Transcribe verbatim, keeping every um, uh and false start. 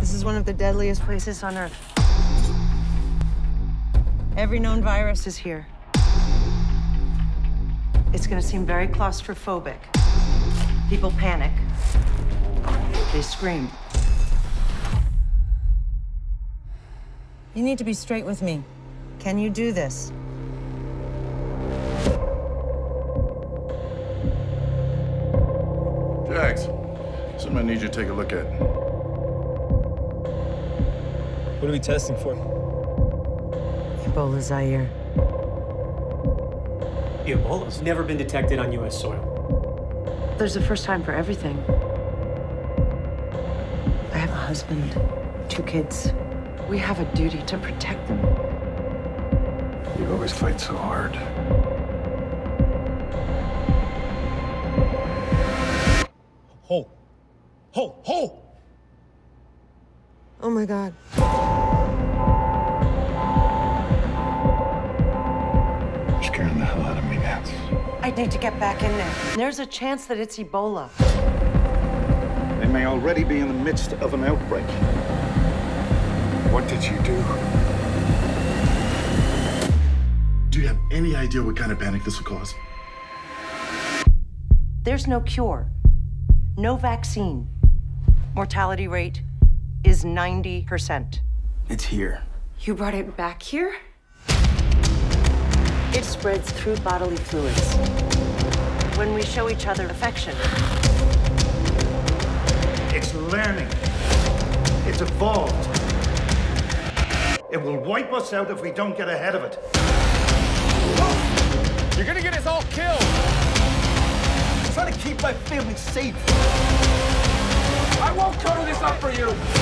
This is one of the deadliest places on Earth. Every known virus is here. It's going to seem very claustrophobic. People panic. They scream. You need to be straight with me. Can you do this? Jax, something I need you to take a look at. What are we testing for? Ebola, Zaire. Ebola's never been detected on U S soil. There's a first time for everything. I have a husband, two kids. We have a duty to protect them. You always fight so hard. Ho! Ho! Ho! Oh my God. Scaring the hell out of me, Nance. I need to get back in there. There's a chance that it's Ebola. They may already be in the midst of an outbreak. What did you do? Do you have any idea what kind of panic this will cause? There's no cure, no vaccine. Mortality rate is ninety percent. It's here. You brought it back here? It spreads through bodily fluids. When we show each other affection. It's learning. It's evolved. It will wipe us out if we don't get ahead of it. Oh, you're gonna get us all killed. I'm trying to keep my family safe. I won't cover this up for you.